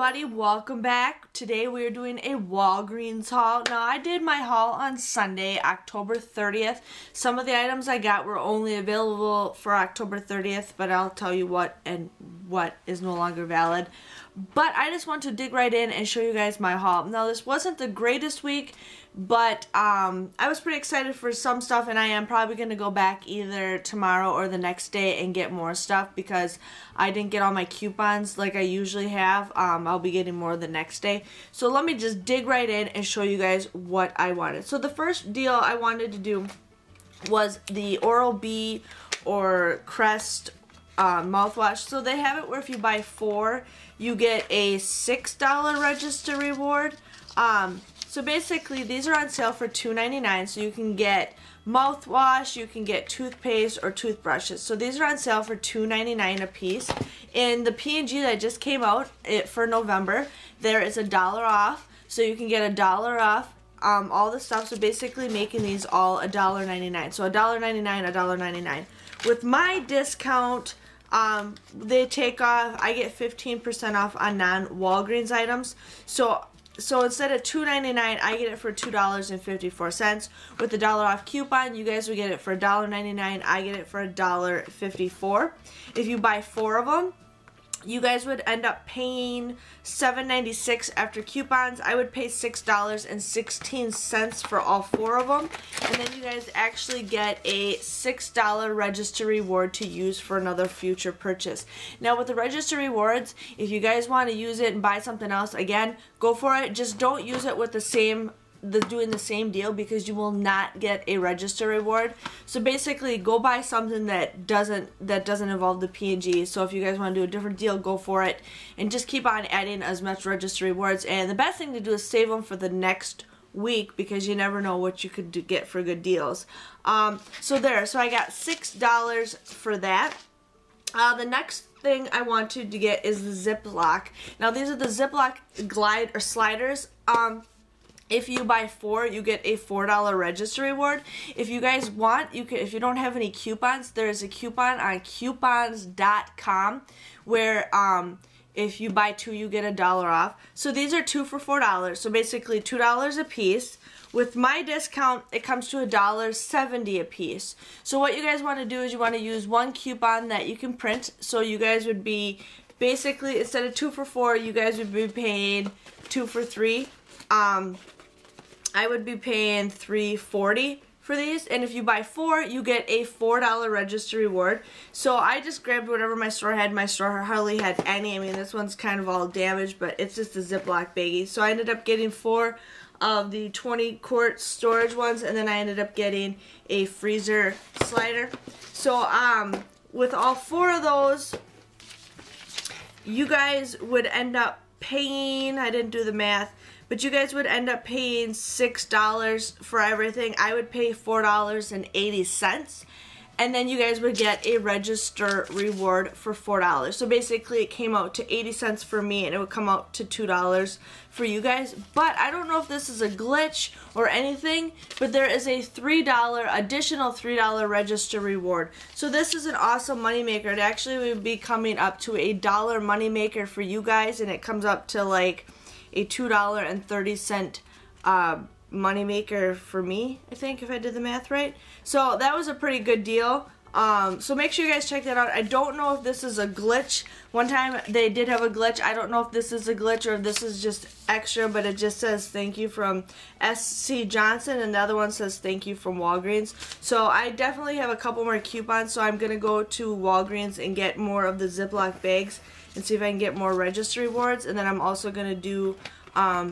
everybody, welcome back. Today we are doing a Walgreens haul. Now I did my haul on Sunday, October 30th. Some of the items I got were only available for October 30th, but I'll tell you what and what is no longer valid. But I just want to dig right in and show you guys my haul. Now this wasn't the greatest week, but I was pretty excited for some stuff, and I am probably going to go back either tomorrow or the next day and get more stuff because I didn't get all my coupons like I usually have. I'll be getting more the next day. So let me just dig right in and show you guys what I wanted. So the first deal I wanted to do was the Oral-B or Crest mouthwash. So they have it where if you buy 4, you get a $6 register reward. So basically these are on sale for $2.99, so you can get mouthwash, you can get toothpaste or toothbrushes. So these are on sale for $2.99 a piece. In the P&G that just came out for November, there is $1 off, so you can get $1 off all the stuff. So basically making these all $1.99. So $1.99, $1.99. With my discount, they take off, I get 15% off on non-Walgreens items. So instead of $2.99, I get it for $2.54. With the $1 off coupon, you guys would get it for $1.99. I get it for $1.54. If you buy 4 of them, you guys would end up paying $7.96 after coupons. I would pay $6.16 for all 4 of them. And then you guys actually get a $6 register reward to use for another future purchase. Now with the register rewards, if you guys want to use it and buy something else, again, go for it. Just don't use it with doing the same deal, because you will not get a register reward. So basically go buy something that doesn't involve the P&G. So if you guys want to do a different deal, go for it, and just keep on adding as much register rewards. And the best thing to do is save them for the next week, because you never know what you could get for good deals. So I got $6 for that. The next thing I wanted to get is the Ziploc. Now these are the Ziploc glide or sliders. If you buy 4, you get a $4 register reward. If you guys want, you can. If you don't have any coupons, there is a coupon on coupons.com where if you buy 2, you get $1 off. So these are 2 for $4, so basically $2 a piece. With my discount, it comes to $1.70 a piece. So what you guys want to do is you want to use one coupon that you can print. So you guys would be basically, instead of 2 for 4, you guys would be paying 2 for 3. I would be paying $3.40 for these, and if you buy 4, you get a $4 register reward. So I just grabbed whatever my store had. My store hardly had any. I mean, this one's kind of all damaged, but it's just a Ziploc baggie. So I ended up getting 4 of the 20-quart storage ones, and then I ended up getting a freezer slider. So with all 4 of those, you guys would end up paying, I didn't do the math, but you guys would end up paying $6 for everything. I would pay $4.80, and then you guys would get a register reward for $4. So basically it came out to 80 cents for me, and it would come out to $2 for you guys. But I don't know if this is a glitch or anything, but there is a additional $3 register reward. So this is an awesome moneymaker. It actually would be coming up to a $1 moneymaker for you guys, and it comes up to like a $2.30 moneymaker for me, I think, if I did the math right. So that was a pretty good deal. So make sure you guys check that out. I don't know if this is a glitch. One time they did have a glitch. I don't know if this is a glitch or if this is just extra, but it just says thank you from SC Johnson, and the other one says thank you from Walgreens. So I definitely have a couple more coupons, so I'm going to go to Walgreens and get more of the Ziploc bags and see if I can get more register rewards, and then I'm also going to do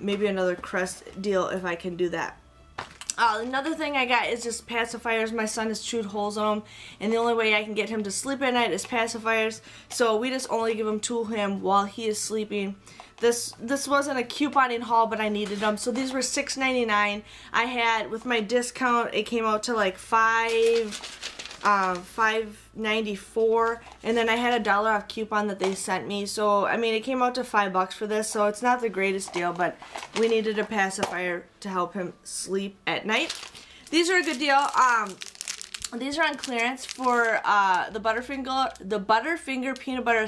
maybe another Crest deal if I can do that. Another thing I got is just pacifiers. My son has chewed holes in them, and the only way I can get him to sleep at night is pacifiers. So we just only give them to him while he is sleeping. This wasn't a couponing haul, but I needed them. So these were $6.99. I had, with my discount, it came out to like $5.94, and then I had $1 off coupon that they sent me. So I mean, it came out to $5 for this, so it's not the greatest deal, but we needed a pacifier to help him sleep at night. These are a good deal. These are on clearance for the Butterfinger peanut butter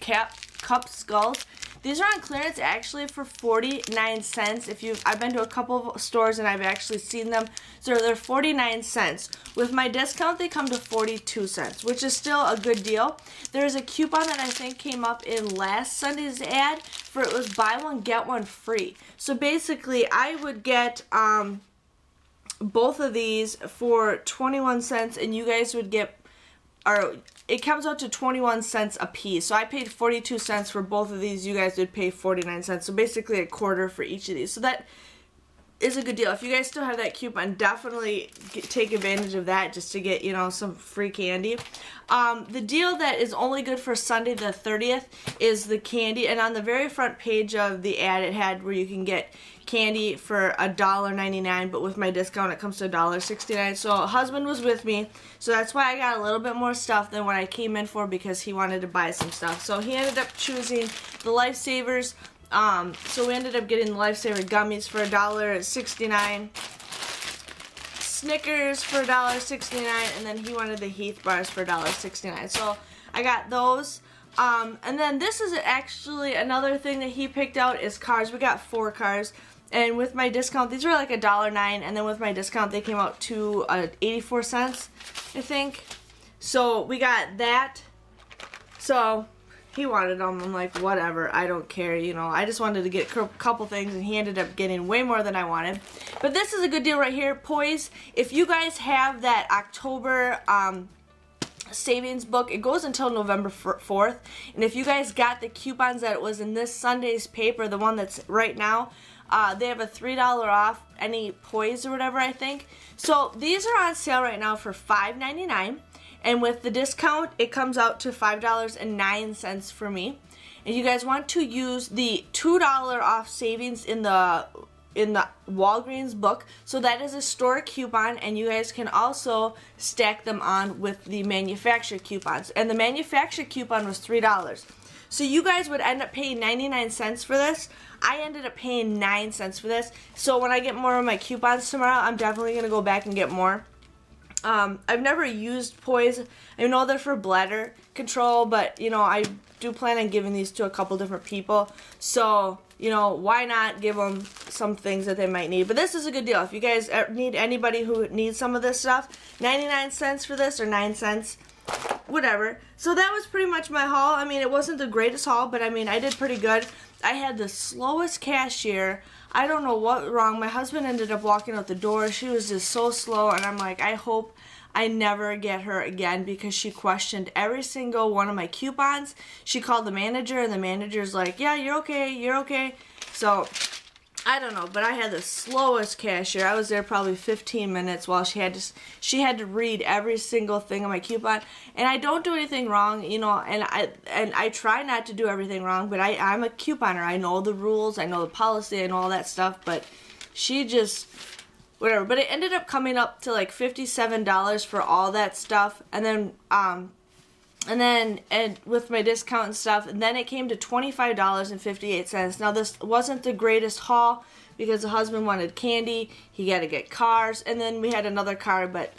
cup skulls. These are on clearance actually for 49 cents. If you've, I've been to a couple of stores and I've actually seen them, so they're 49 cents. With my discount they come to 42 cents, which is still a good deal. There's a coupon that I think came up in last Sunday's ad for, it was buy one get one free. So basically I would get both of these for 21 cents, and you guys would get, or it comes out to 21 cents a piece. So I paid 42 cents for both of these. You guys would pay 49 cents. So basically a quarter for each of these. So that is a good deal. If you guys still have that coupon, definitely take advantage of that just to get, you know, some free candy. The deal that is only good for Sunday the 30th is the candy. And on the very front page of the ad it had where you can get candy for $1.99, but with my discount it comes to $1.69. So husband was with me, so that's why I got a little bit more stuff than what I came in for, because he wanted to buy some stuff. So he ended up choosing the Lifesavers. So we ended up getting the Lifesaver gummies for $1.69, Snickers for $1.69, and then he wanted the Heath bars for $1.69. So I got those. And then this is actually another thing that he picked out is cars. We got 4 cars. And with my discount, these were like $1.09, and then with my discount, they came out to 84 cents, I think. So we got that. So he wanted them. I'm like, whatever, I don't care, you know. I just wanted to get a couple things, and he ended up getting way more than I wanted. But this is a good deal right here, Poise. If you guys have that October savings book, it goes until November 4th. And if you guys got the coupons that it was in this Sunday's paper, the one that's right now, they have a $3 off any Poise or whatever, I think. So these are on sale right now for $5.99, and with the discount it comes out to $5.09 for me. And you guys want to use the $2 off savings in the Walgreens book, so that is a store coupon, and you guys can also stack them on with the manufacturer coupons. And the manufacturer coupon was $3. So you guys would end up paying 99 cents for this. I ended up paying 9 cents for this. So when I get more of my coupons tomorrow, I'm definitely going to go back and get more. I've never used Poise. I know they're for bladder control, but, you know, I do plan on giving these to a couple different people. So, you know, why not give them some things that they might need. But this is a good deal. If you guys need, anybody who needs some of this stuff, 99 cents for this, or 9 cents. Whatever. So that was pretty much my haul. I mean, it wasn't the greatest haul, but I mean, I did pretty good. I had the slowest cashier. I don't know what wrong. My husband ended up walking out the door. She was just so slow, and I'm like, I hope I never get her again, because she questioned every single one of my coupons. She called the manager, and the manager's like, yeah, you're okay, you're okay. So I don't know, but I had the slowest cashier. I was there probably 15 minutes while she had to read every single thing on my coupon. And I don't do anything wrong, you know, and I try not to do everything wrong, but I'm a couponer. I know the rules, I know the policy, and all that stuff, but she just, whatever. But it ended up coming up to like $57 for all that stuff, and then and with my discount and stuff, and then it came to $25.58. Now this wasn't the greatest haul, because the husband wanted candy, he got to get cars, and then we had another car, but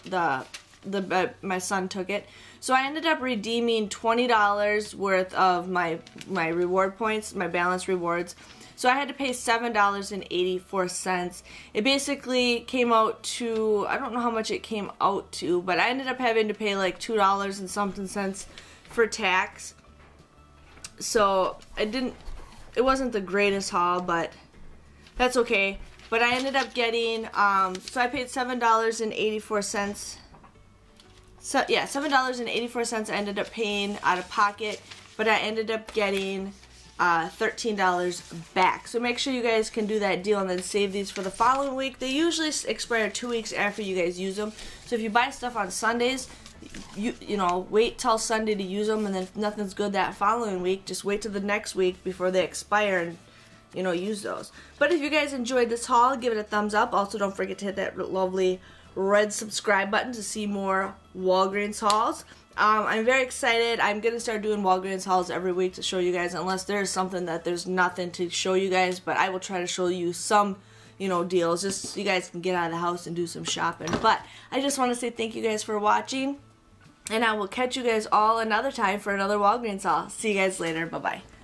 my son took it. So I ended up redeeming $20 worth of my reward points, my balance rewards. So I had to pay $7.84. It basically came out to, I don't know how much it came out to, but I ended up having to pay like $2 and something cents for tax. So it wasn't the greatest haul, but that's okay. But I ended up getting, so I paid $7.84. So yeah, $7.84 I ended up paying out of pocket, but I ended up getting $13 back. So make sure you guys can do that deal and then save these for the following week. They usually expire 2 weeks after you guys use them. So if you buy stuff on Sundays, you know, wait till Sunday to use them, and then if nothing's good that following week, just wait till the next week before they expire and, you know, use those. But if you guys enjoyed this haul, give it a thumbs up. Also, don't forget to hit that lovely red subscribe button to see more Walgreens hauls. I'm very excited. I'm going to start doing Walgreens hauls every week to show you guys, unless there's something that there's nothing to show you guys, but I will try to show you some, you know, deals, just so you guys can get out of the house and do some shopping. But I just want to say thank you guys for watching, and I will catch you guys all another time for another Walgreens haul. See you guys later. Bye-bye.